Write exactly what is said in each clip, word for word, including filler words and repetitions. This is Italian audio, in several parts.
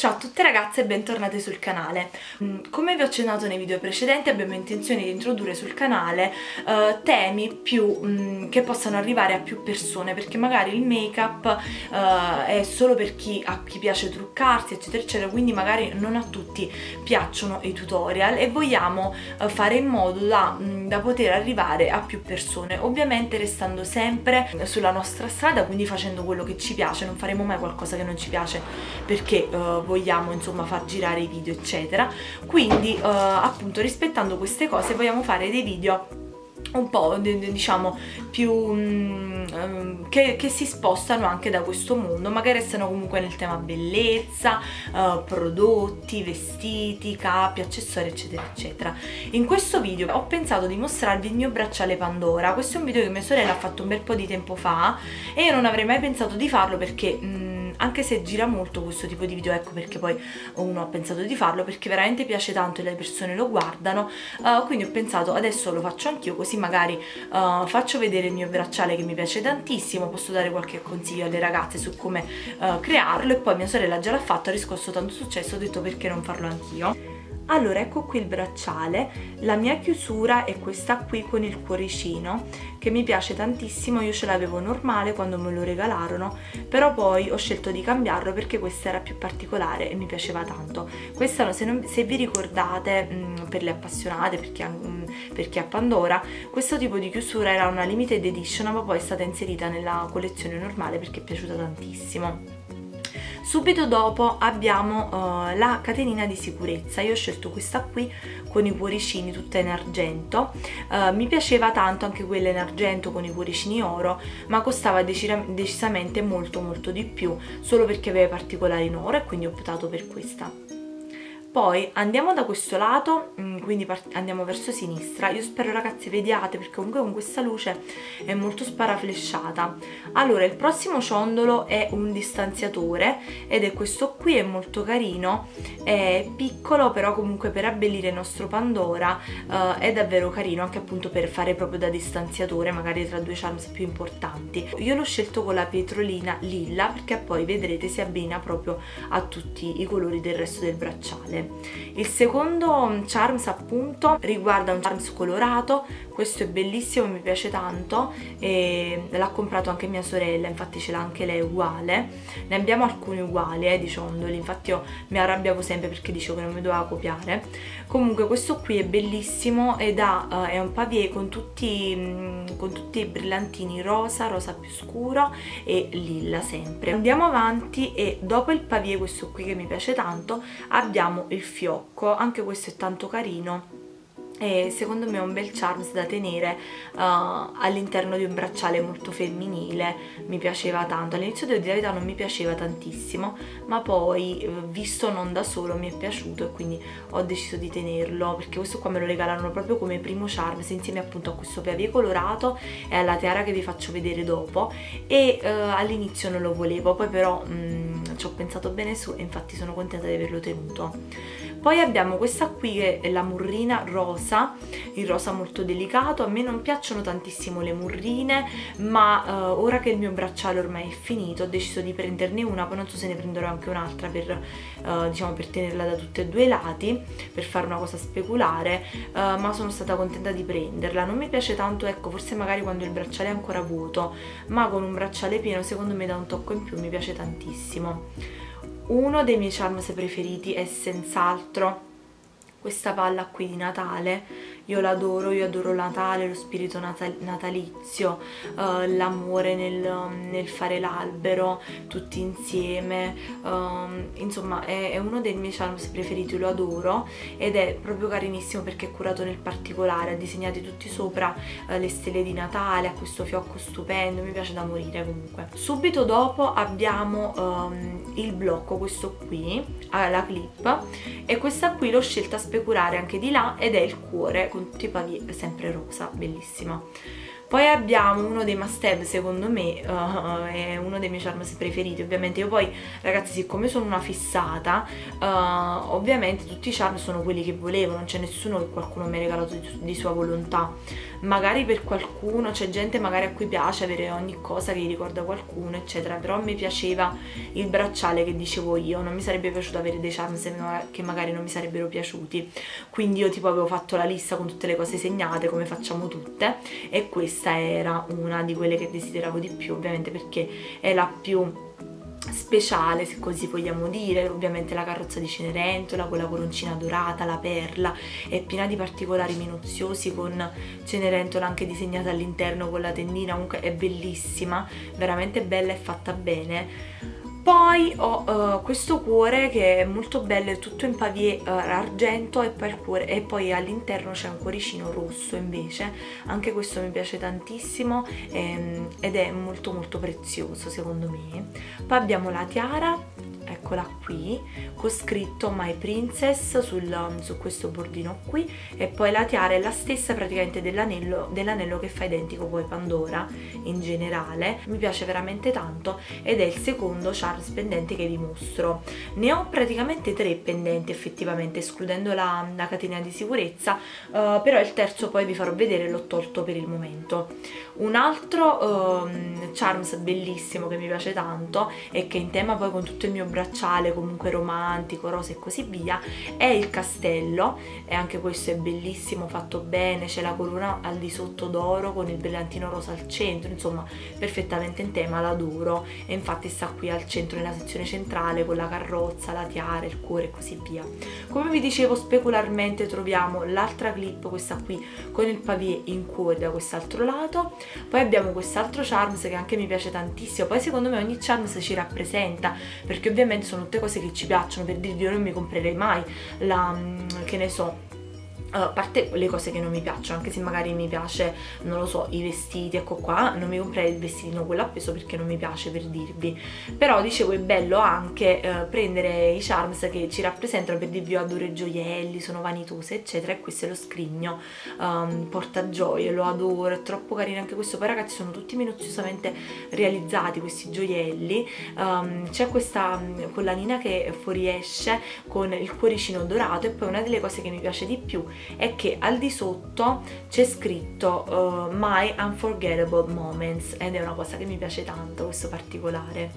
Ciao a tutte ragazze e bentornate sul canale. Come vi ho accennato nei video precedenti, abbiamo intenzione di introdurre sul canale uh, temi più, um, che possano arrivare a più persone, perché magari il make-up uh, è solo per chi, a chi piace truccarsi eccetera eccetera, quindi magari non a tutti piacciono i tutorial e vogliamo uh, fare in modo da, da poter arrivare a più persone, ovviamente restando sempre sulla nostra strada, quindi facendo quello che ci piace. Non faremo mai qualcosa che non ci piace perché uh, vogliamo insomma far girare i video eccetera, quindi eh, appunto rispettando queste cose vogliamo fare dei video un po' diciamo più um, che, che si spostano anche da questo mondo, ma che restano comunque nel tema bellezza, uh, prodotti, vestiti, capi, accessori eccetera eccetera. In questo video ho pensato di mostrarvi il mio bracciale Pandora. Questo è un video che mia sorella ha fatto un bel po' di tempo fa e io non avrei mai pensato di farlo, perché mh, anche se gira molto questo tipo di video, ecco perché poi uno ha pensato di farlo, perché veramente piace tanto e le persone lo guardano, uh, quindi ho pensato adesso lo faccio anch'io, così magari uh, faccio vedere il mio bracciale che mi piace tantissimo, posso dare qualche consiglio alle ragazze su come uh, crearlo, e poi mia sorella già l'ha fatto, ha riscosso tanto successo, ho detto perché non farlo anch'io. Allora, ecco qui il bracciale, la mia chiusura è questa qui con il cuoricino che mi piace tantissimo. Io ce l'avevo normale quando me lo regalarono, però poi ho scelto di cambiarlo perché questa era più particolare e mi piaceva tanto. Questa, se, non, se vi ricordate, mh, per le appassionate, perché, mh, perché a Pandora questo tipo di chiusura era una limited edition, ma poi è stata inserita nella collezione normale perché è piaciuta tantissimo. Subito dopo abbiamo uh, la catenina di sicurezza. Io ho scelto questa qui con i cuoricini, tutta in argento, uh, mi piaceva tanto anche quella in argento con i cuoricini oro, ma costava decisamente molto molto di più solo perché aveva particolari in oro, e quindi ho optato per questa. Poi andiamo da questo lato, quindi andiamo verso sinistra. Io spero ragazzi vediate, perché comunque con questa luce è molto sparaflesciata. Allora, il prossimo ciondolo è un distanziatore ed è questo qui, è molto carino, è piccolo però comunque per abbellire il nostro Pandora eh, è davvero carino, anche appunto per fare proprio da distanziatore magari tra due charms più importanti. Io l'ho scelto con la pietrolina lilla perché poi vedrete si abbina proprio a tutti i colori del resto del bracciale. Il secondo charms appunto riguarda un charms colorato, questo è bellissimo, mi piace tanto e l'ha comprato anche mia sorella, infatti ce l'ha anche lei uguale. Ne abbiamo alcuni uguali eh, di ciondoli, infatti io mi arrabbiavo sempre perché dicevo che non mi doveva copiare. Comunque questo qui è bellissimo ed ha, eh, è un pavé con tutti, mh, con tutti i brillantini rosa, rosa più scuro e lilla sempre. Andiamo avanti e dopo il pavé, questo qui che mi piace tanto, abbiamo il fiocco, anche questo è tanto carino e secondo me è un bel charms da tenere uh, all'interno di un bracciale molto femminile. Mi piaceva tanto, all'inizio devo dire la verità non mi piaceva tantissimo, ma poi visto non da solo mi è piaciuto e quindi ho deciso di tenerlo, perché questo qua me lo regalarono proprio come primo charms insieme appunto a questo pavé colorato e alla tiara che vi faccio vedere dopo, e uh, all'inizio non lo volevo, poi però mh, ci ho pensato bene su e infatti sono contenta di averlo tenuto. Poi abbiamo questa qui che è la murrina rosa, il rosa molto delicato. A me non piacciono tantissimo le murrine, ma eh, ora che il mio bracciale ormai è finito ho deciso di prenderne una, poi non so se ne prenderò anche un'altra per, eh, diciamo, per tenerla da tutti e due i lati, per fare una cosa speculare, eh, ma sono stata contenta di prenderla. Non mi piace tanto, ecco, forse magari quando il bracciale è ancora vuoto, ma con un bracciale pieno secondo me dà un tocco in più, mi piace tantissimo. Uno dei miei charms preferiti è senz'altro questa palla qui di Natale. Io l'adoro, io adoro Natale, lo spirito natal natalizio, uh, l'amore nel, nel fare l'albero tutti insieme, uh, insomma è, è uno dei miei charms preferiti, lo adoro ed è proprio carinissimo perché è curato nel particolare, ha disegnati tutti sopra uh, le stelle di Natale, ha questo fiocco stupendo, mi piace da morire comunque. Subito dopo abbiamo um, il blocco, questo qui, la clip, e questa qui l'ho scelta speculare anche di là ed è il cuore con tutti i pavé sempre rosa, bellissima. Poi abbiamo uno dei must have, secondo me, uh, è uno dei miei charms preferiti. Ovviamente io poi, ragazzi, siccome sono una fissata, uh, ovviamente tutti i charm sono quelli che volevo, non c'è nessuno che qualcuno mi ha regalato di, di sua volontà. Magari per qualcuno, c'è gente magari a cui piace avere ogni cosa che gli ricorda qualcuno, eccetera, però a me piaceva il bracciale che dicevo io, non mi sarebbe piaciuto avere dei charms che magari non mi sarebbero piaciuti. Quindi io tipo avevo fatto la lista con tutte le cose segnate, come facciamo tutte, e questo era una di quelle che desideravo di più, ovviamente perché è la più speciale, se così vogliamo dire. Ovviamente la carrozza di Cenerentola con la coroncina dorata, la perla, è piena di particolari minuziosi, con Cenerentola anche disegnata all'interno con la tendina, comunque è bellissima, veramente bella e fatta bene. Poi ho uh, questo cuore che è molto bello, è tutto in pavé uh, argento, e poi, cuore, e poi all'interno c'è un cuoricino rosso invece, anche questo mi piace tantissimo, ehm, ed è molto molto prezioso secondo me. Poi abbiamo la tiara, eccola qui, con scritto My Princess sul, su questo bordino qui, e poi la tiara è la stessa praticamente dell'anello dell'anello che fa identico poi Pandora in generale. Mi piace veramente tanto ed è il secondo charms pendente che vi mostro. Ne ho praticamente tre pendenti effettivamente, escludendo la, la catena di sicurezza, uh, però il terzo poi vi farò vedere, l'ho tolto per il momento. Un altro um, charms bellissimo che mi piace tanto e che in tema poi con tutto il mio braccio comunque romantico, rosa e così via, è il castello, e anche questo è bellissimo, fatto bene, c'è la corona al di sotto d'oro con il brillantino rosa al centro, insomma perfettamente in tema, l'adoro, e infatti sta qui al centro nella sezione centrale con la carrozza, la tiara, il cuore e così via. Come vi dicevo, specularmente troviamo l'altra clip, questa qui con il pavé in cuore da quest'altro lato. Poi abbiamo quest'altro charms che anche mi piace tantissimo. Poi secondo me ogni charms ci rappresenta, perché ovviamente sono tutte cose che ci piacciono. Per dirvi, io non mi comprerei mai la, che ne so, a parte le cose che non mi piacciono, anche se magari mi piace, non lo so, i vestiti, ecco qua, non mi comprerei il vestitino quello appeso perché non mi piace, per dirvi. Però dicevo, è bello anche eh, prendere i charms che ci rappresentano. Per dirvi, io adoro i gioielli, sono vanitose eccetera, e questo è lo scrigno um, portagioie, lo adoro, è troppo carino anche questo. Poi ragazzi, sono tutti minuziosamente realizzati questi gioielli, um, c'è questa collanina che fuoriesce con il cuoricino dorato, e poi una delle cose che mi piace di più è che al di sotto c'è scritto uh, My Unforgettable Moments, ed è una cosa che mi piace tanto, questo particolare.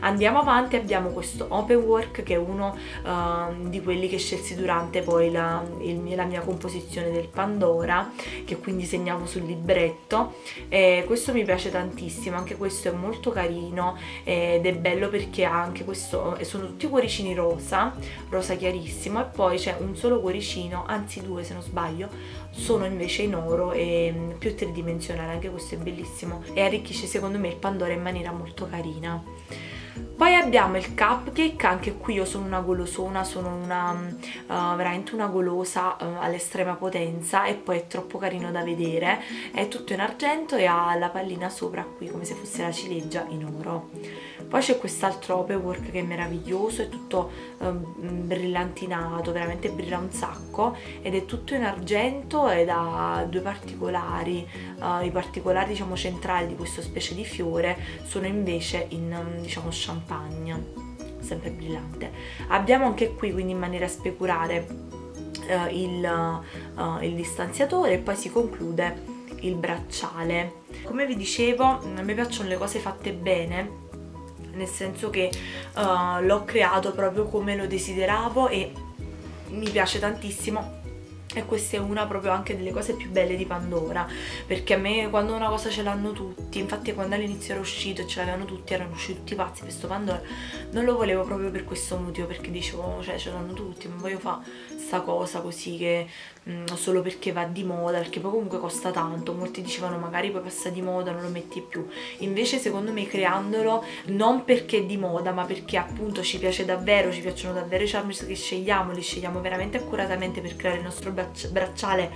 Andiamo avanti, abbiamo questo open work che è uno uh, di quelli che scelsi durante poi la, il, la mia composizione del Pandora, che quindi segnavo sul libretto, e questo mi piace tantissimo, anche questo è molto carino ed è bello perché ha anche questo, sono tutti cuoricini rosa, rosa chiarissimo, e poi c'è un solo cuoricino, anzi due se non sbaglio, sono invece in oro e più tridimensionale, anche questo è bellissimo e arricchisce secondo me il Pandora in maniera molto carina. Poi abbiamo il cupcake, anche qui io sono una golosona, sono una, uh, veramente una golosa uh, all'estrema potenza, e poi è troppo carino da vedere, è tutto in argento e ha la pallina sopra qui come se fosse la ciliegia in oro. Poi c'è quest'altro openwork che è meraviglioso, è tutto um, brillantinato, veramente brilla un sacco, ed è tutto in argento ed ha due particolari, uh, i particolari diciamo centrali di questa specie di fiore sono invece in um, diciamo champagne, sempre brillante. Abbiamo anche qui, quindi in maniera speculare, eh, il, eh, il distanziatore, e poi si conclude il bracciale. Come vi dicevo, a me piacciono le cose fatte bene, nel senso che eh, l'ho creato proprio come lo desideravo e mi piace tantissimo. E questa è una proprio anche delle cose più belle di Pandora, perché a me quando una cosa ce l'hanno tutti, infatti quando all'inizio era uscito e ce l'avevano tutti, erano usciti tutti pazzi per sto Pandora, non lo volevo proprio per questo motivo, perché dicevo, cioè ce l'hanno tutti, non voglio fare sta cosa così che mh, solo perché va di moda, perché poi comunque costa tanto, molti dicevano magari poi passa di moda, non lo metti più. Invece secondo me, creandolo non perché è di moda, ma perché appunto ci piace davvero, ci piacciono davvero i charms che scegliamo, li scegliamo veramente accuratamente per creare il nostro bracciale braccia, bracciale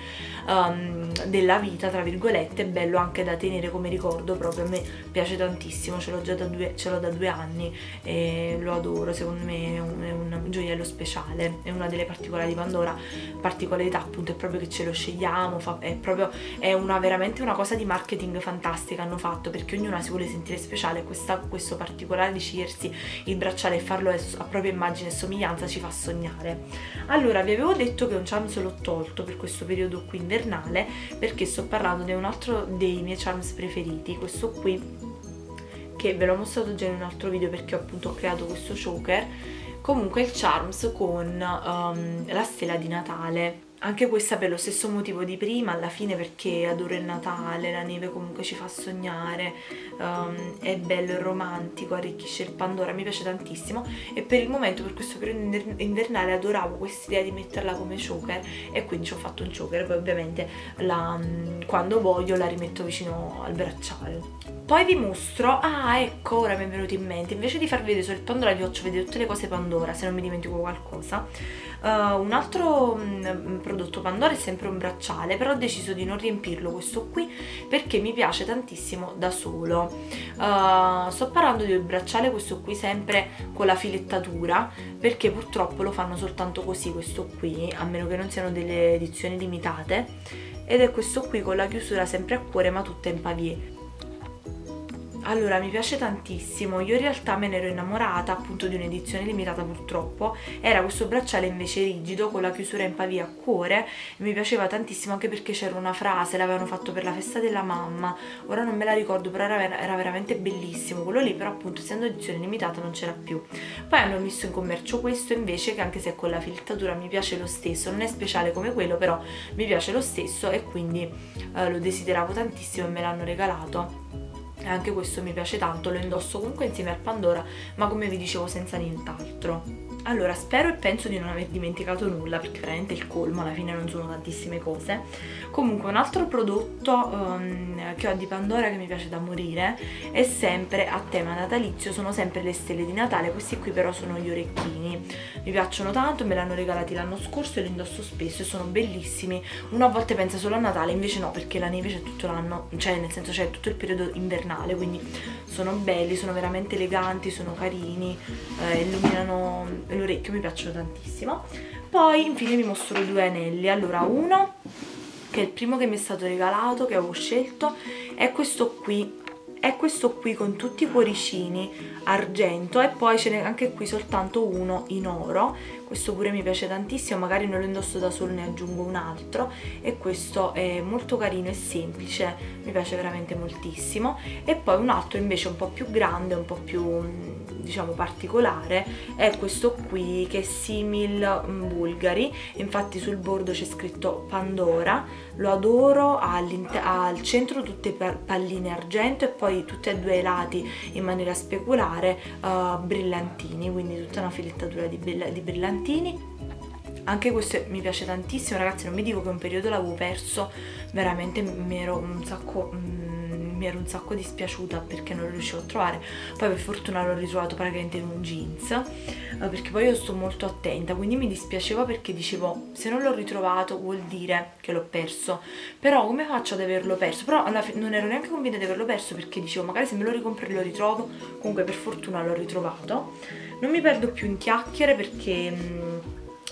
um, della vita, tra virgolette, è bello anche da tenere come ricordo, proprio a me piace tantissimo, ce l'ho già da due, ce l'ho da due anni e lo adoro, secondo me è un, è un gioiello speciale, è una delle particolari di Pandora, particolarità appunto è proprio che ce lo scegliamo, fa, è proprio è una, veramente una cosa di marketing fantastica hanno fatto, perché ognuna si vuole sentire speciale, questa, questo particolare di scegliersi il bracciale e farlo a propria immagine e somiglianza ci fa sognare. Allora, vi avevo detto che un cianzo l'ho tolto per questo periodo qui invernale, perché sto parlando di un altro dei miei charms preferiti, questo qui, che ve l'ho mostrato già in un altro video perché appunto ho creato questo choker. Comunque il charms con um, la stella di Natale, anche questa per lo stesso motivo di prima, alla fine, perché adoro il Natale, la neve comunque ci fa sognare, um, è bello, è romantico, arricchisce il Pandora, mi piace tantissimo e per il momento, per questo periodo invernale, adoravo questa idea di metterla come choker e quindi ci ho fatto un choker, poi ovviamente la, quando voglio la rimetto vicino al bracciale. Poi vi mostro, ah ecco, ora mi è venuto in mente, invece di farvi vedere solo il Pandora vi faccio vedere tutte le cose Pandora, se non mi dimentico qualcosa. Uh, un altro mh, prodotto Pandora è sempre un bracciale, però ho deciso di non riempirlo questo qui perché mi piace tantissimo da solo. Uh, sto parlando del bracciale questo qui sempre con la filettatura, perché purtroppo lo fanno soltanto così questo qui, a meno che non siano delle edizioni limitate, ed è questo qui con la chiusura sempre a cuore ma tutta in pavier. Allora, mi piace tantissimo, io in realtà me ne ero innamorata appunto di un'edizione limitata, purtroppo era questo bracciale invece rigido con la chiusura in pavia a cuore, mi piaceva tantissimo anche perché c'era una frase, l'avevano fatto per la festa della mamma, ora non me la ricordo, però era, era veramente bellissimo quello lì, però appunto essendo edizione limitata non c'era più. Poi hanno messo in commercio questo invece, che anche se con la filtratura mi piace lo stesso, non è speciale come quello però mi piace lo stesso e quindi eh, lo desideravo tantissimo e me l'hanno regalato. Anche questo mi piace tanto, lo indosso comunque insieme al Pandora, ma come vi dicevo senza nient'altro. Allora, spero e penso di non aver dimenticato nulla, perché veramente il colmo, alla fine non sono tantissime cose. Comunque un altro prodotto um, che ho di Pandora che mi piace da morire è sempre a tema natalizio, sono sempre le stelle di Natale, questi qui però sono gli orecchini, mi piacciono tanto, me l'hanno regalati l'anno scorso e li indosso spesso e sono bellissimi. Una volta pensa solo a Natale, invece no, perché la neve c'è tutto l'anno, cioè nel senso c'è tutto il periodo invernale, quindi sono belli, sono veramente eleganti, sono carini, eh, illuminano l'orecchio, mi piacciono tantissimo. Poi infine vi mostro due anelli. Allora, uno che è il primo che mi è stato regalato, che avevo scelto, è questo qui, è questo qui con tutti i cuoricini argento, e poi ce n'è anche qui soltanto uno in oro, questo pure mi piace tantissimo, magari non lo indosso da solo, ne aggiungo un altro, e questo è molto carino e semplice, mi piace veramente moltissimo. E poi un altro invece un po' più grande, un po' più diciamo particolare, è questo qui che è simil Bulgari, infatti sul bordo c'è scritto Pandora, lo adoro, ha al centro tutte palline argento e poi tutti e due i lati in maniera speculare uh, brillantini, quindi tutta una filettatura di, di brillantini. Anche questo mi piace tantissimo, ragazzi, non vi dico che un periodo l'avevo perso, veramente mi ero un sacco... Mm, mi ero un sacco dispiaciuta perché non lo riuscivo a trovare, poi per fortuna l'ho ritrovato praticamente in un jeans, perché poi io sto molto attenta, quindi mi dispiaceva perché dicevo se non l'ho ritrovato vuol dire che l'ho perso, però come faccio ad averlo perso? Però alla fine non ero neanche convinta di averlo perso perché dicevo magari se me lo ricompro e lo ritrovo, comunque per fortuna l'ho ritrovato. Non mi perdo più in chiacchiere perché... Mh,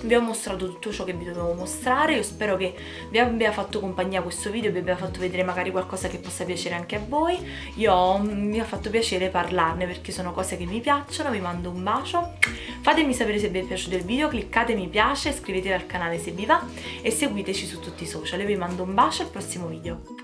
vi ho mostrato tutto ciò che vi dovevo mostrare, io spero che vi abbia fatto compagnia questo video, vi abbia fatto vedere magari qualcosa che possa piacere anche a voi. Io mi ha fatto piacere parlarne perché sono cose che mi piacciono, vi mando un bacio, fatemi sapere se vi è piaciuto il video, cliccate mi piace, iscrivetevi al canale se vi va e seguiteci su tutti i social, io vi mando un bacio, al prossimo video.